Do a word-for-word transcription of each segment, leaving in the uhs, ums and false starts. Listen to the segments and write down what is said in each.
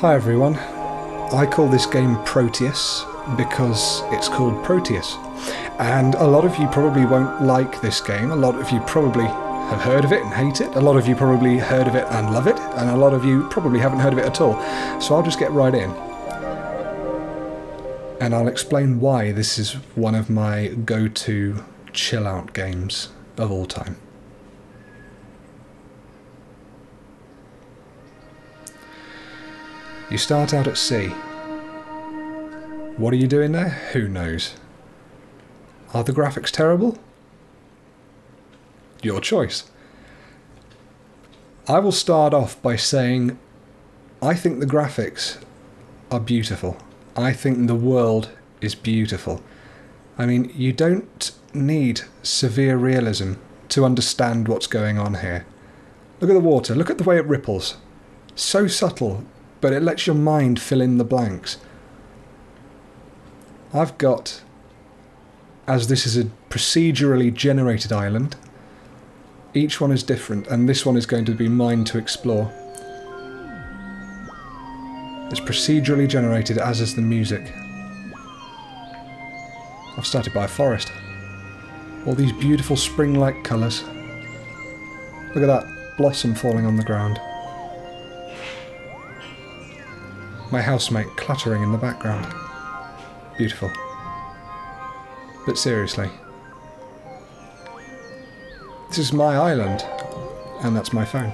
Hi everyone, I call this game Proteus because it's called Proteus, and a lot of you probably won't like this game, a lot of you probably have heard of it and hate it, a lot of you probably heard of it and love it, and a lot of you probably haven't heard of it at all, so I'll just get right in. And I'll explain why this is one of my go-to chill-out games of all time. You start out at sea. What are you doing there? Who knows? Are the graphics terrible? Your choice. I will start off by saying I think the graphics are beautiful. I think the world is beautiful. I mean, you don't need severe realism to understand what's going on here. Look at the water. Look at the way it ripples. So subtle, but it lets your mind fill in the blanks. I've got, as this is a procedurally generated island, each one is different, and this one is going to be mine to explore. It's procedurally generated, as is the music. I've started by a forest. All these beautiful spring-like colours. Look at that blossom falling on the ground. My housemate clattering in the background. Beautiful. But seriously, this is my island, and that's my phone.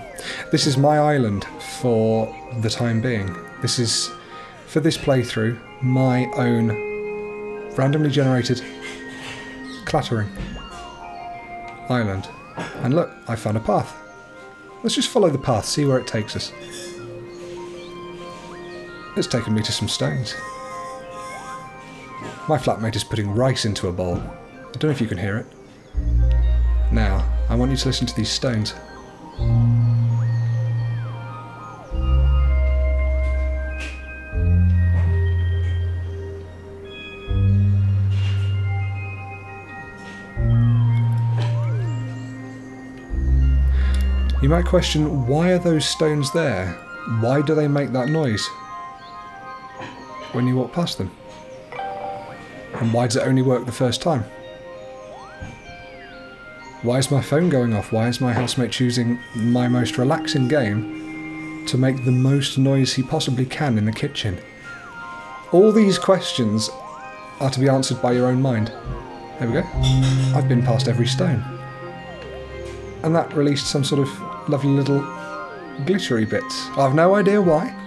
This is my island for the time being. This is, for this playthrough, my own randomly generated clattering island. And look, I found a path. Let's just follow the path, see where it takes us. It's taken me to some stones. My flatmate is putting rice into a bowl. I don't know if you can hear it. Now, I want you to listen to these stones. You might question, why are those stones there? Why do they make that noise when you walk past them? And why does it only work the first time? Why is my phone going off? Why is my housemate choosing my most relaxing game to make the most noise he possibly can in the kitchen? All these questions are to be answered by your own mind. There we go. I've been past every stone. And that released some sort of lovely little glittery bits. I've no idea why.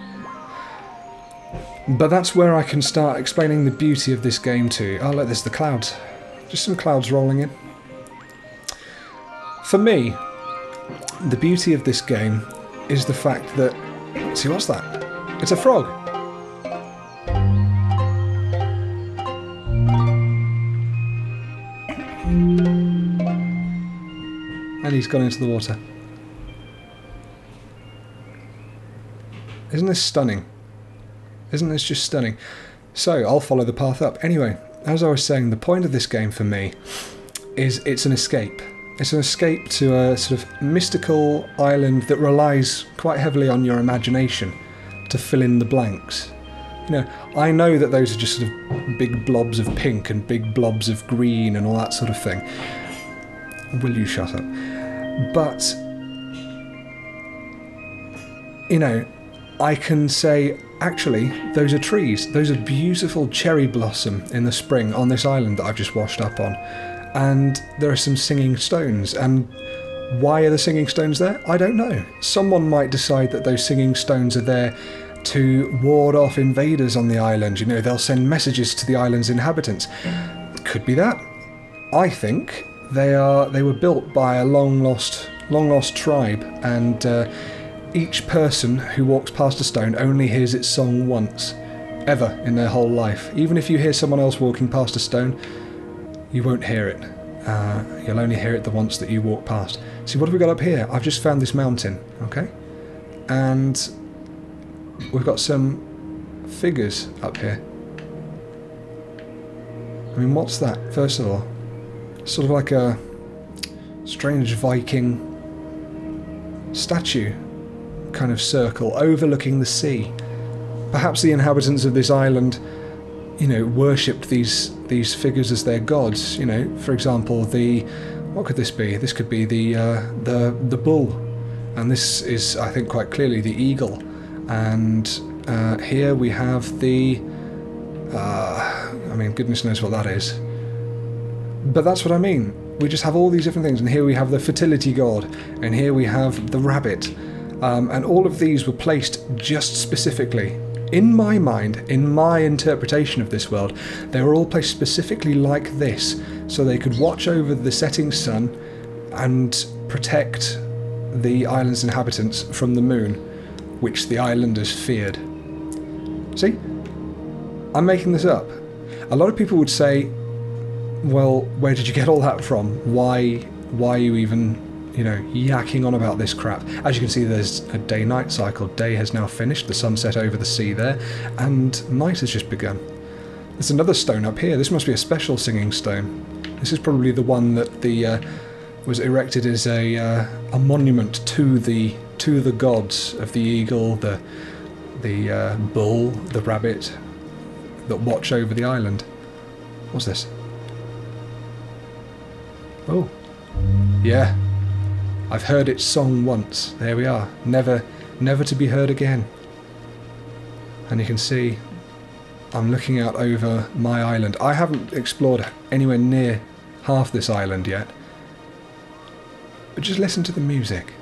But that's where I can start explaining the beauty of this game to you. Oh look, there's the clouds. Just some clouds rolling in. For me, the beauty of this game is the fact that... See, what's that? It's a frog. And he's gone into the water. Isn't this stunning? Isn't this just stunning? So, I'll follow the path up. Anyway, as I was saying, the point of this game for me is it's an escape. It's an escape to a sort of mystical island that relies quite heavily on your imagination to fill in the blanks. You know, I know that those are just sort of big blobs of pink and big blobs of green and all that sort of thing. Will you shut up? But, you know, I can say, actually, those are trees. Those are beautiful cherry blossom in the spring on this island that I've just washed up on. And there are some singing stones. And why are the singing stones there? I don't know. Someone might decide that those singing stones are there to ward off invaders on the island. You know, they'll send messages to the island's inhabitants. Could be that. I think they are. They were built by a long-lost, long-lost tribe, and Uh, each person who walks past a stone only hears its song once, ever in their whole life. Even if you hear someone else walking past a stone, you won't hear it. Uh, you'll only hear it the once that you walk past. See, what have we got up here? I've just found this mountain, okay? And we've got some figures up here. I mean, what's that, first of all? Sort of like a strange Viking statue kind of circle overlooking the sea. Perhaps the inhabitants of this island, you know, worshipped these these figures as their gods. You know, for example, the what could this be? This could be the uh, the the bull, and this is, I think, quite clearly the eagle. And uh, here we have the. Uh, I mean, goodness knows what that is. But that's what I mean. We just have all these different things, and here we have the fertility god, and here we have the rabbit, um, and all of these were placed just specifically. In my mind, in my interpretation of this world, they were all placed specifically like this, so they could watch over the setting sun and protect the island's inhabitants from the moon, which the islanders feared. See? I'm making this up. A lot of people would say, well, where did you get all that from? Why, why are you even, you know, yakking on about this crap? As you can see, there's a day-night cycle. Day has now finished, the sunset over the sea there, and night has just begun. There's another stone up here. This must be a special singing stone. This is probably the one that the uh, was erected as a uh, a monument to the to the gods of the eagle, the the uh, bull, the rabbit, that watch over the island. What's this? Oh, yeah. I've heard its song once. There we are. Never, never to be heard again. And you can see I'm looking out over my island. I haven't explored anywhere near half this island yet. But just listen to the music.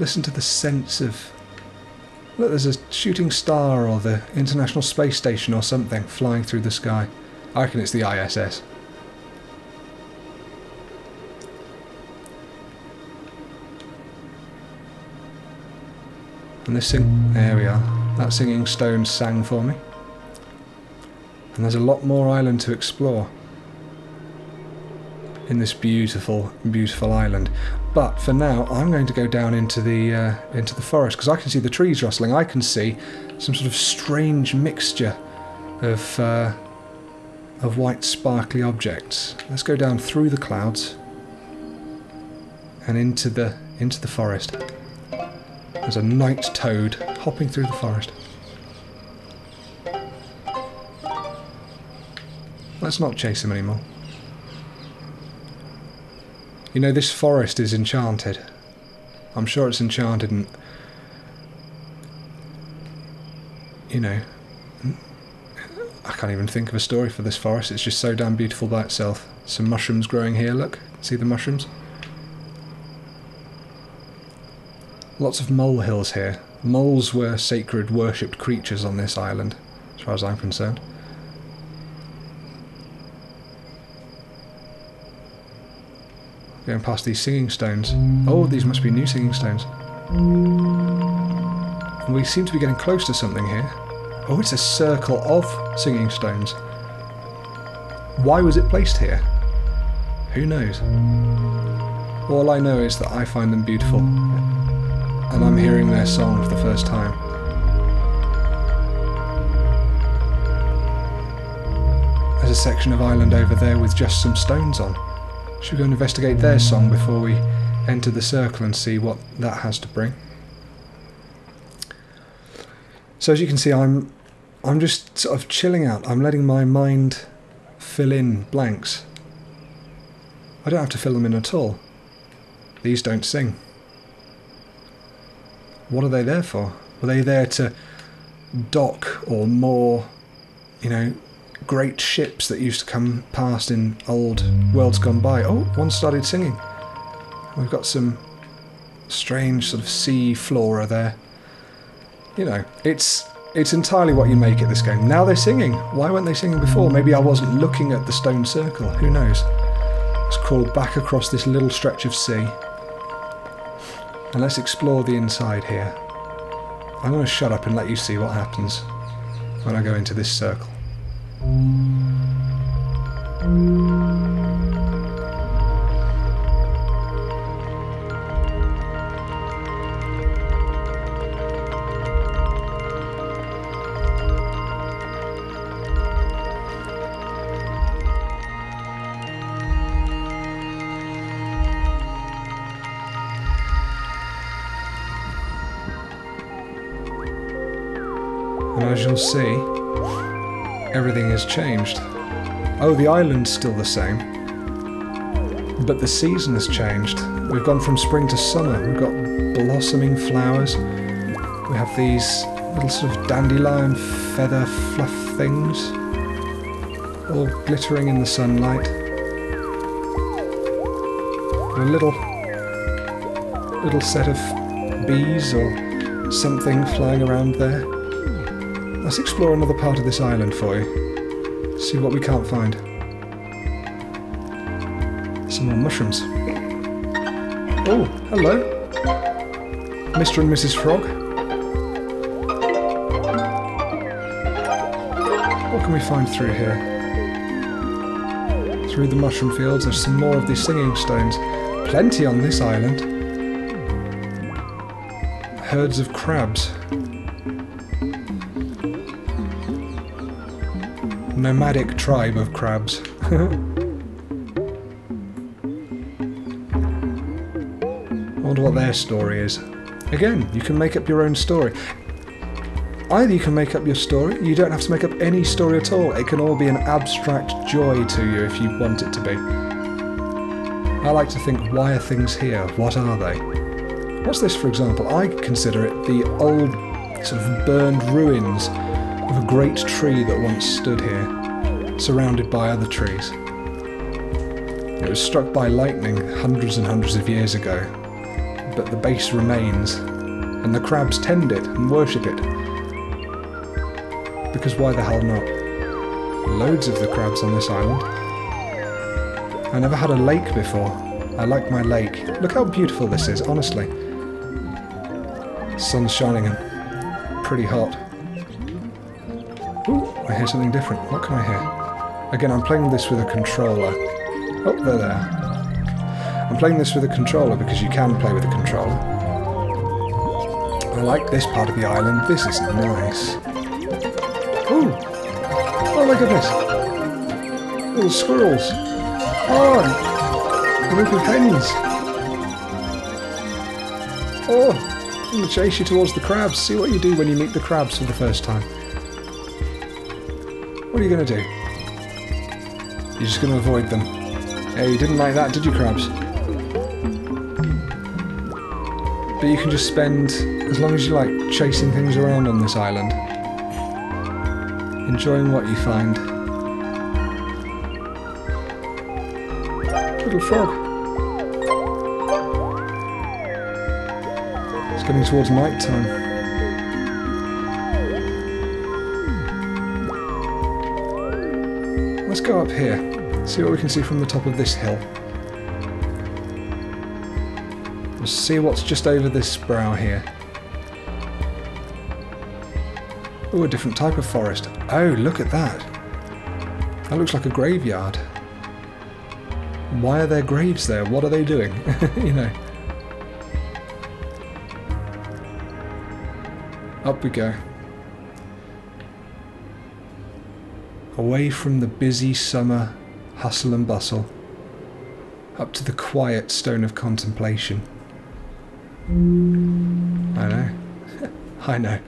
Listen to the sense of... Look, there's a shooting star or the International Space Station or something flying through the sky. I reckon it's the I S S. And this sing... There we are. That singing stone sang for me. And there's a lot more island to explore in this beautiful, beautiful island. But for now, I'm going to go down into the uh, into the forest, because I can see the trees rustling. I can see some sort of strange mixture of... Uh, of white sparkly objects. Let's go down through the clouds and into the into the forest. There's a night toad hopping through the forest. Let's not chase him anymore. You know, this forest is enchanted. I'm sure it's enchanted, and you know, I can't even think of a story for this forest. It's just so damn beautiful by itself. Some mushrooms growing here, look. See the mushrooms? Lots of mole hills here. Moles were sacred, worshipped creatures on this island, as far as I'm concerned. Going past these singing stones. Oh, these must be new singing stones. And we seem to be getting close to something here. Oh, it's a circle of singing stones. Why was it placed here? Who knows? All I know is that I find them beautiful, and I'm hearing their song for the first time. There's a section of island over there with just some stones on. Should we go and investigate their song before we enter the circle and see what that has to bring? So as you can see, I'm I'm just sort of chilling out. I'm letting my mind fill in blanks. I don't have to fill them in at all. These don't sing. What are they there for? Were they there to dock or moor, you know, great ships that used to come past in old worlds gone by? Oh, one started singing. We've got some strange sort of sea flora there. You know, it's it's entirely what you make it, this game. Now they're singing. Why weren't they singing before? Maybe I wasn't looking at the stone circle. Who knows? Let's crawl back across this little stretch of sea. And let's explore the inside here. I'm going to shut up and let you see what happens when I go into this circle. And as you'll see, everything has changed. Oh, the island's still the same, but the season has changed. We've gone from spring to summer. We've got blossoming flowers. We have these little sort of dandelion feather fluff things, all glittering in the sunlight. A little, little set of bees or something flying around there. Let's explore another part of this island for you. See what we can't find. Some more mushrooms. Oh, hello, Mister and Missus Frog. What can we find through here? Through the mushroom fields, there's some more of these singing stones. Plenty on this island. Herds of crabs. Nomadic tribe of crabs. I wonder what their story is. Again, you can make up your own story. Either you can make up your story, you don't have to make up any story at all. It can all be an abstract joy to you if you want it to be. I like to think, why are things here? What are they? What's this, for example? I consider it the old, sort of burned ruins of a great tree that once stood here, surrounded by other trees. It was struck by lightning hundreds and hundreds of years ago, but the base remains, and the crabs tend it and worship it. Because why the hell not? Loads of the crabs on this island. I never had a lake before. I like my lake. Look how beautiful this is, honestly. Sun's shining and pretty hot. Ooh, I hear something different. What can I hear? Again, I'm playing this with a controller. Oh, there, there. I'm playing this with a controller because you can play with a controller. I like this part of the island. This is nice. Ooh! Oh my goodness! Little squirrels! Oh! A group of hens! Oh! I'm going to chase you towards the crabs. See what you do when you meet the crabs for the first time. What are you going to do? You're just going to avoid them. Hey, you didn't like that, did you, crabs? But you can just spend as long as you like chasing things around on this island. Enjoying what you find. Little frog. It's getting towards night time. Let's go up here. See what we can see from the top of this hill. We'll see what's just over this brow here. Oh, a different type of forest. Oh, look at that. That looks like a graveyard. Why are there graves there? What are they doing? You know. Up we go. Away from the busy summer hustle and bustle. Up to the quiet stone of contemplation. I know. I know.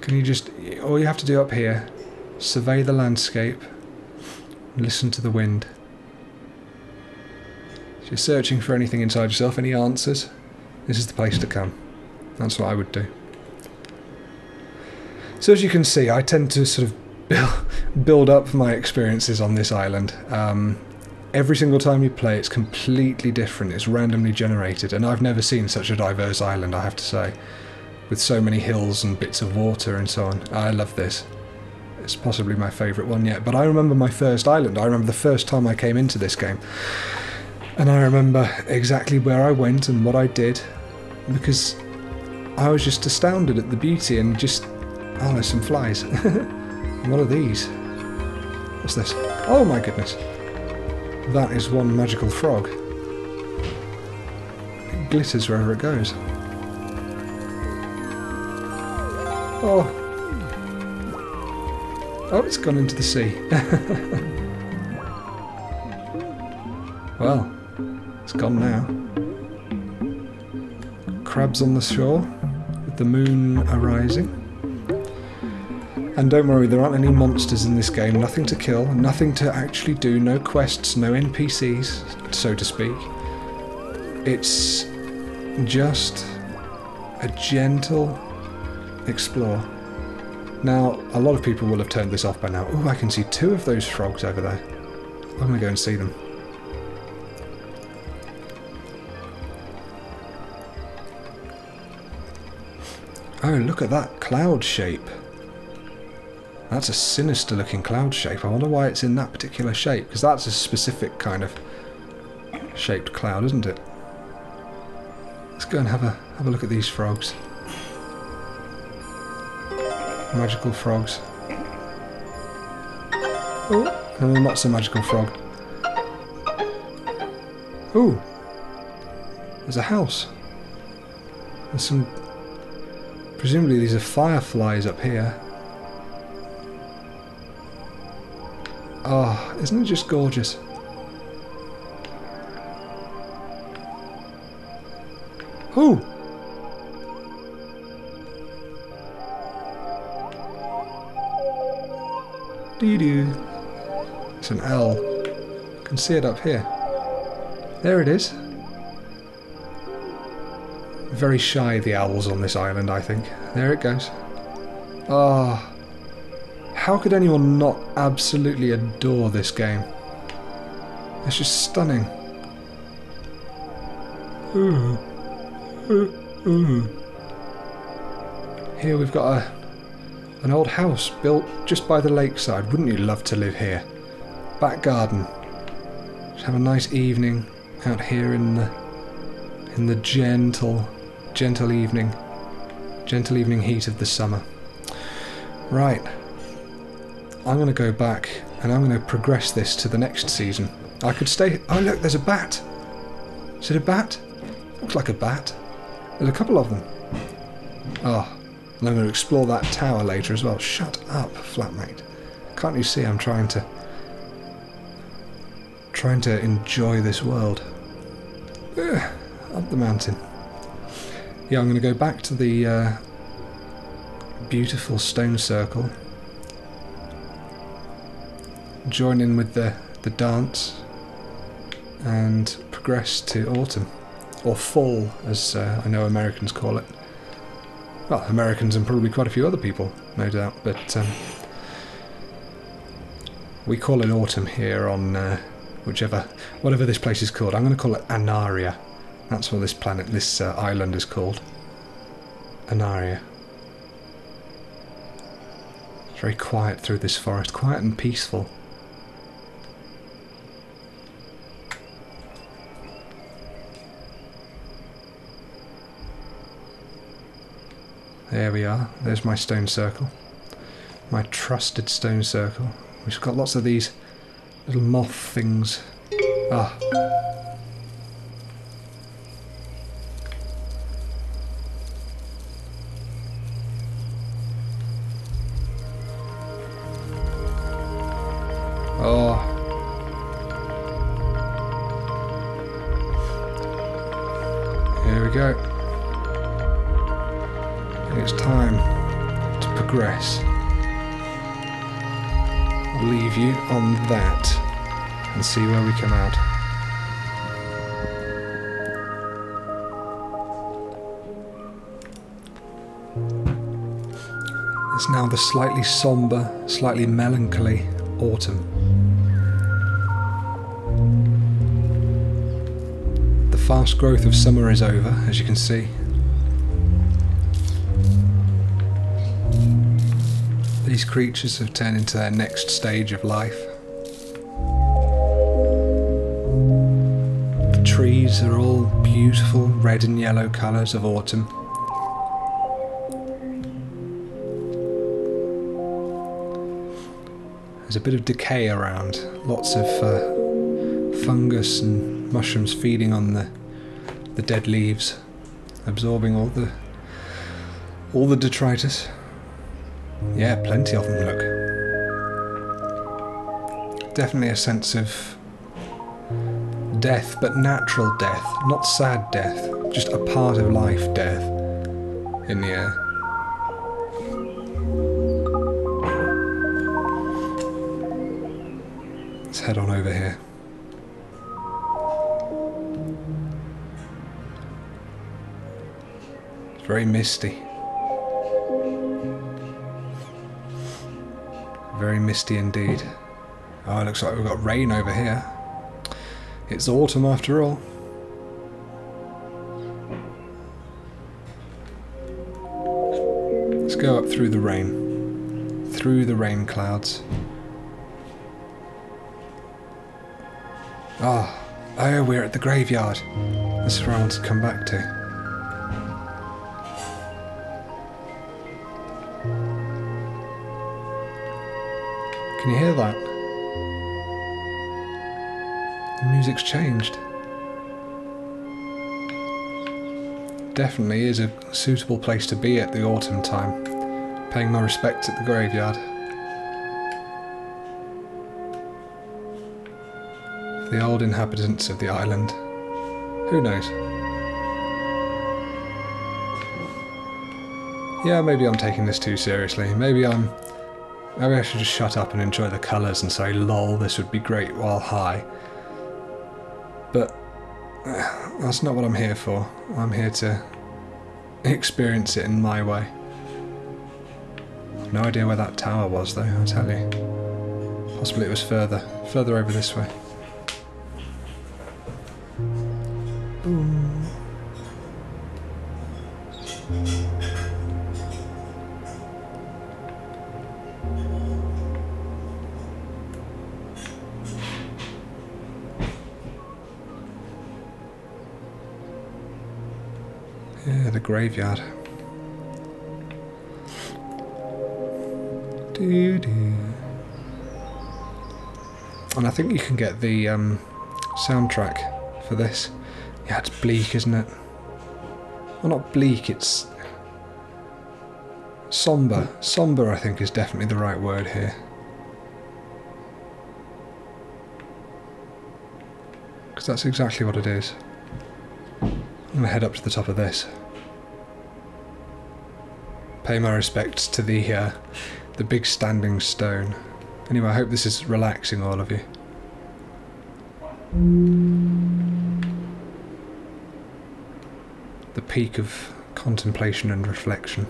Can you just, all you have to do up here, survey the landscape, and listen to the wind. If you're searching for anything inside yourself, any answers, this is the place to come. That's what I would do. So as you can see, I tend to sort of build up my experiences on this island. Um, every single time you play, it's completely different. It's randomly generated, and I've never seen such a diverse island, I have to say. With so many hills and bits of water and so on. I love this. It's possibly my favourite one yet. But I remember my first island. I remember the first time I came into this game. And I remember exactly where I went and what I did. Because I was just astounded at the beauty and just... Oh, there's some flies. And what are these? What's this? Oh my goodness. That is one magical frog. It glitters wherever it goes. Oh. Oh, it's gone into the sea. Well, it's gone now. crabs on the shore with the moon arising. And don't worry, there aren't any monsters in this game, nothing to kill, nothing to actually do, no quests, no N P Cs, so to speak. It's just a gentle explore. Now, a lot of people will have turned this off by now. Oh, I can see two of those frogs over there. I'm going to go and see them. Oh, look at that cloud shape. That's a sinister looking cloud shape. I wonder why it's in that particular shape, because that's a specific kind of shaped cloud, isn't it? Let's go and have a have a look at these frogs. Magical frogs. Oh, and a not so magical frog. Ooh. There's a house. There's some, presumably these are fireflies up here. Oh, isn't it just gorgeous? Ooh! Doo-doo. It's an owl. You can see it up here. There it is. Very shy, the owls on this island, I think. There it goes. Ah. Oh. How could anyone not absolutely adore this game? It's just stunning. Ooh. Ooh. Ooh. Here we've got a, an old house built just by the lakeside. Wouldn't you love to live here? Back garden. Just have a nice evening out here in the in the gentle, gentle evening, gentle evening heat of the summer. Right. I'm going to go back and I'm going to progress this to the next season. I could stay... Oh look, there's a bat! Is it a bat? Looks like a bat. There's a couple of them. Oh, and I'm going to explore that tower later as well. Shut up, flatmate. Can't you see I'm trying to... trying to enjoy this world. Ugh, up the mountain. Yeah, I'm going to go back to the uh, beautiful stone circle. Join in with the, the dance and progress to autumn, or fall as uh, I know Americans call it. Well, Americans and probably quite a few other people, no doubt, but um, we call it autumn here on uh, whichever, whatever this place is called. I'm going to call it Anaria. That's what this planet, this uh, island is called. Anaria. It's very quiet through this forest, quiet and peaceful. There we are. There's my stone circle. My trusted stone circle. We've got lots of these little moth things. Ah. Oh. Here we go. It's time to progress. I'll leave you on that and see where we come out. It's now the slightly sombre, slightly melancholy autumn. The fast growth of summer is over, as you can see. These creatures have turned into their next stage of life. The trees are all beautiful red and yellow colours of autumn. There's a bit of decay around, lots of uh, fungus and mushrooms feeding on the, the dead leaves, absorbing all the, all the detritus. Yeah, plenty of them, look. Definitely a sense of death, but natural death, not sad death. just a part of life, death, in the air. Let's head on over here. It's very misty. Very misty indeed. Oh, it looks like we've got rain over here. It's autumn after all. Let's go up through the rain. Through the rain clouds. Ah, oh, oh, we're at the graveyard. This is where I want to come back to. Can you hear that? The music's changed. Definitely is a suitable place to be at the autumn time. Paying my respects at the graveyard. For the old inhabitants of the island. Who knows? Yeah, maybe I'm taking this too seriously. Maybe I'm... Maybe I should just shut up and enjoy the colours and say, lol, this would be great while high. But uh, that's not what I'm here for. I'm here to experience it in my way. I've no idea where that tower was though, I tell you. Possibly it was further, further over this way. Ooh. Yeah, the graveyard. Doo doo. And I think you can get the um, soundtrack for this. Yeah, it's bleak, isn't it? Well, not bleak, it's... somber. Somber, I think, is definitely the right word here. Because that's exactly what it is. I'm going to head up to the top of this. Pay my respects to the uh, the big standing stone. Anyway, I hope this is relaxing all of you. The peak of contemplation and reflection.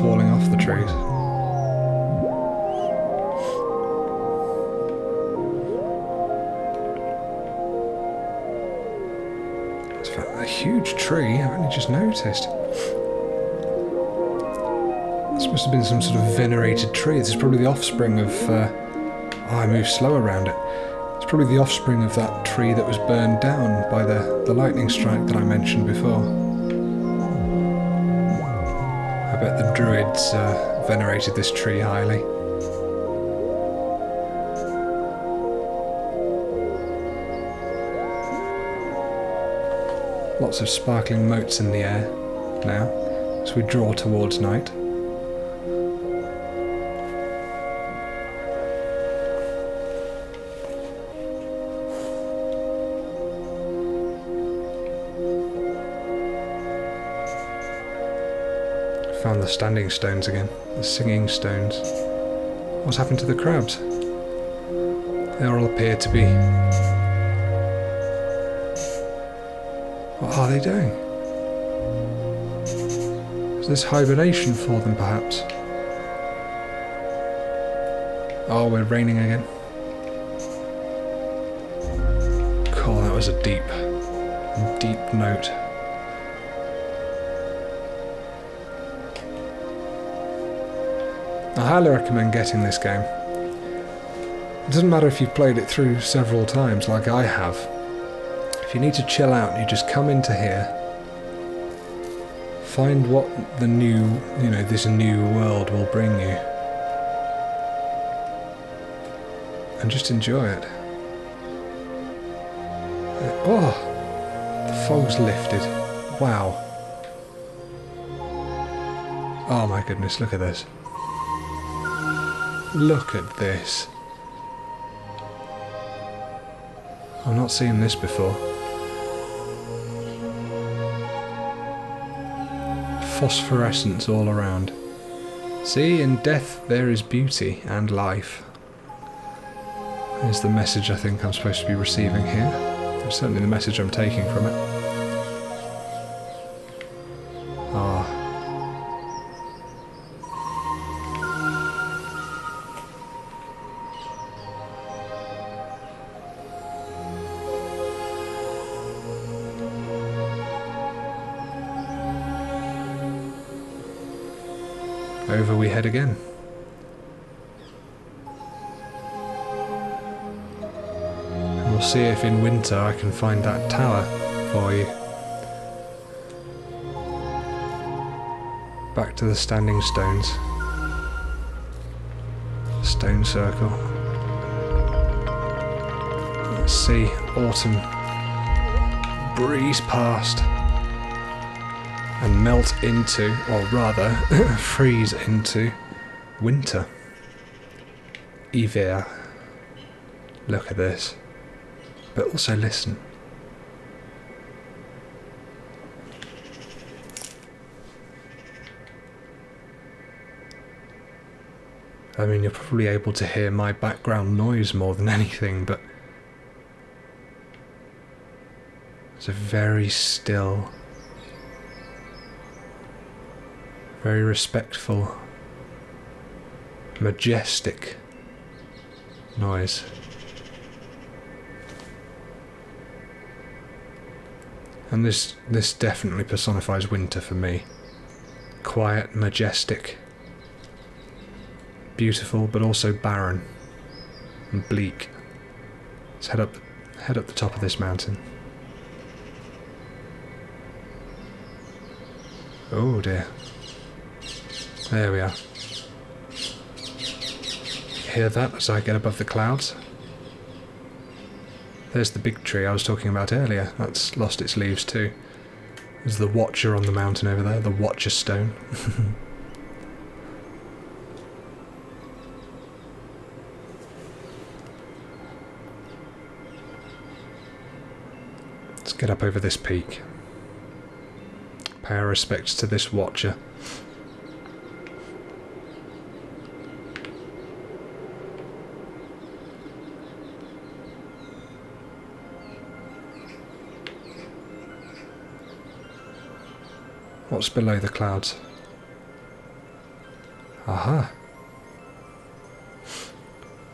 Falling off the trees. It's a huge tree, I've only just noticed. This must have been some sort of venerated tree. This is probably the offspring of... Uh, oh, I moved slow around it. It's probably the offspring of that tree that was burned down by the, the lightning strike that I mentioned before. I bet the druids uh, venerated this tree highly. Lots of sparkling motes in the air now, as we draw towards night. Found the standing stones again, the singing stones. What's happened to the crabs? They all appear to be... What are they doing? Is this hibernation for them, perhaps? Oh, we're raining again. Cool, that was a deep, deep note. I highly recommend getting this game. It doesn't matter if you've played it through several times, like I have. If you need to chill out, you just come into here, find what the new, you know, this new world will bring you, and just enjoy it. Oh, the fog's lifted. Wow. Oh my goodness, look at this. Look at this. I've not seen this before. Phosphorescence all around. See, in death there is beauty and life. Is the message I think I'm supposed to be receiving here. It's certainly the message I'm taking from it. Ah. Over we head again. And we'll see if in winter I can find that tower for you. Back to the standing stones. Stone circle. Let's see, autumn breeze past. And melt into, or rather, freeze into winter. Hiver. Look at this. But also listen. I mean, you're probably able to hear my background noise more than anything, but it's a very still, very respectful, majestic noise. And this this definitely personifies winter for me. Quiet, majestic, beautiful, but also barren and bleak. Let's head up head up the top of this mountain. Oh dear. There we are. Hear that as I get above the clouds? There's the big tree I was talking about earlier. That's lost its leaves too. There's the Watcher on the mountain over there, the Watcher Stone. Let's get up over this peak. Pay our respects to this Watcher. What's below the clouds? Aha!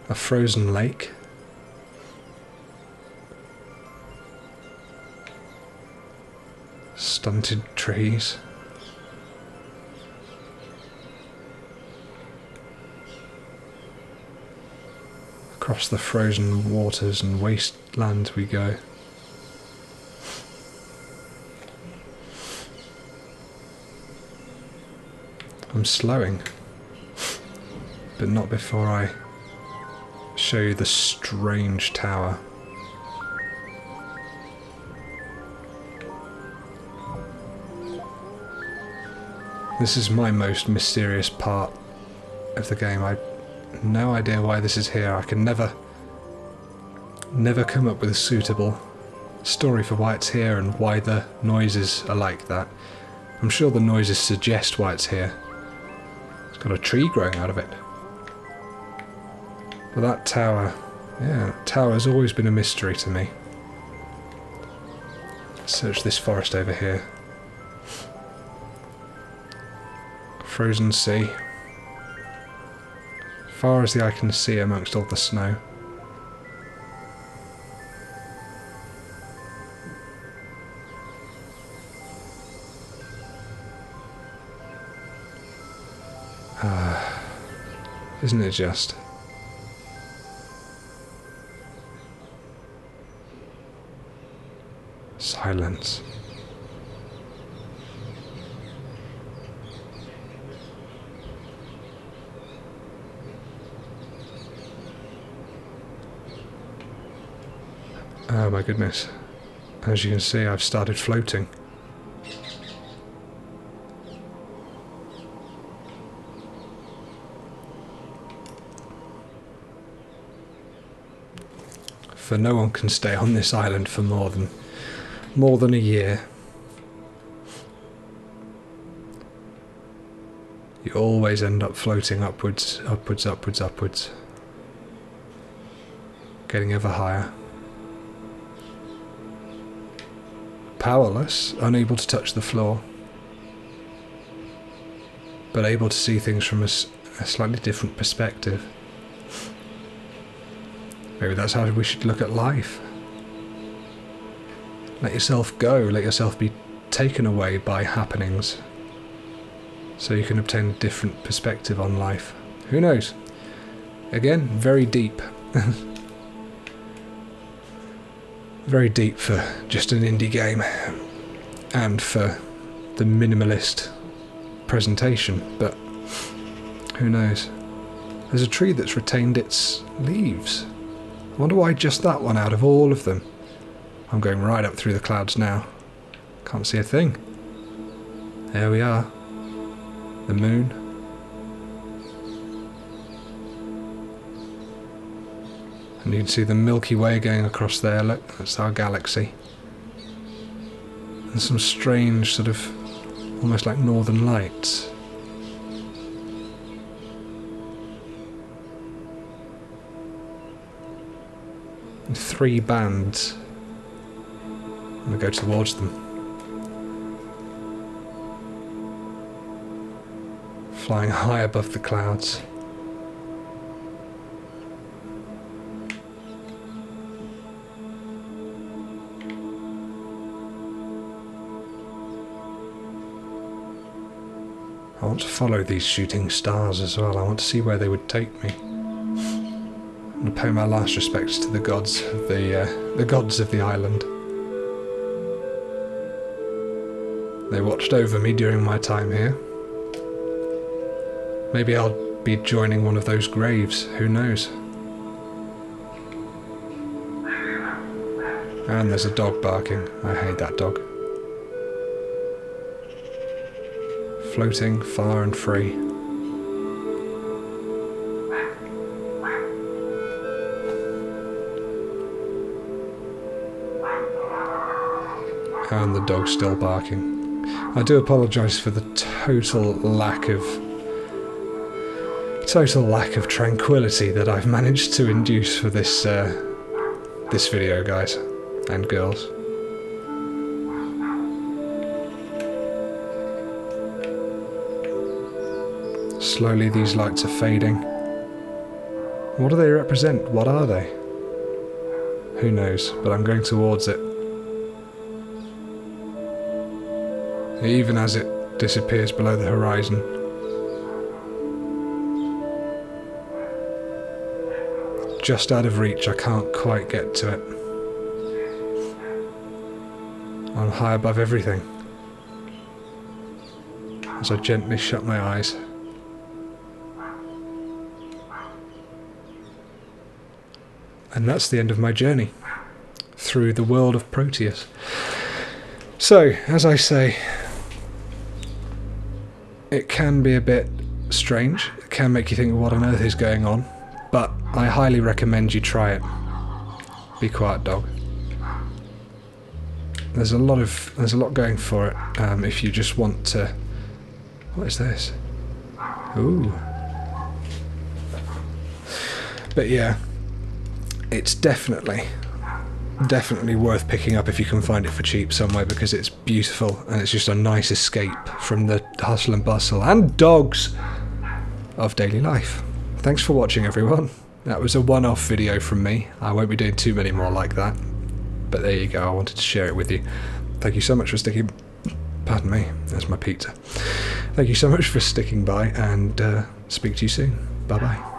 A frozen lake. Stunted trees. Across the frozen waters and wasteland we go. I'm slowing, but not before I show you the strange tower. This is my most mysterious part of the game. I have no idea why this is here. I can never, never come up with a suitable story for why it's here and why the noises are like that. I'm sure the noises suggest why it's here. Got a tree growing out of it. But that tower, yeah, that tower has always been a mystery to me. Let's search this forest over here. Frozen sea. Far as the eye can see amongst all the snow. Isn't it just? Silence. Oh my goodness. As you can see, I've started floating. for no one can stay on this island for more than more than a year. You always end up floating upwards, upwards, upwards, upwards. Getting ever higher. Powerless, unable to touch the floor, but able to see things from a, a slightly different perspective. Maybe that's how we should look at life. Let yourself go, let yourself be taken away by happenings, so you can obtain a different perspective on life. Who knows? Again, very deep. Very deep for just an indie game, and for the minimalist presentation, but who knows. There's a tree that's retained its leaves. I wonder why just that one out of all of them. I'm going right up through the clouds now. Can't see a thing. There we are. The moon. And you can see the Milky Way going across there, look, that's our galaxy. And some strange sort of, almost like northern lights. And three bands. I'm going to go towards them. Flying high above the clouds. I want to follow these shooting stars as well. I want to see where they would take me. I'm going to pay my last respects to the gods of the, uh, the gods of the island. They watched over me during my time here. Maybe I'll be joining one of those graves, who knows. And there's a dog barking. I hate that dog. Floating far and free. And the dog's still barking. I do apologise for the total lack of total lack of tranquility that I've managed to induce for this uh, this video, guys and girls. Slowly these lights are fading. What do they represent? What are they? Who knows, but I'm going towards it. Even as it disappears below the horizon. Just out of reach, I can't quite get to it. I'm high above everything. As I gently shut my eyes. And that's the end of my journey through the world of Proteus. So, as I say, it can be a bit strange. It can make you think, what on earth is going on? But I highly recommend you try it. Be quiet, dog. There's a lot of there's a lot going for it. Um, if you just want to, what is this? Ooh. But yeah. It's definitely, definitely worth picking up if you can find it for cheap somewhere, because it's beautiful and it's just a nice escape from the hustle and bustle and dogs of daily life. Thanks for watching, everyone. That was a one-off video from me. I won't be doing too many more like that, but there you go. I wanted to share it with you. Thank you so much for sticking... Pardon me, that's my pizza. Thank you so much for sticking by, and uh, speak to you soon. Bye-bye.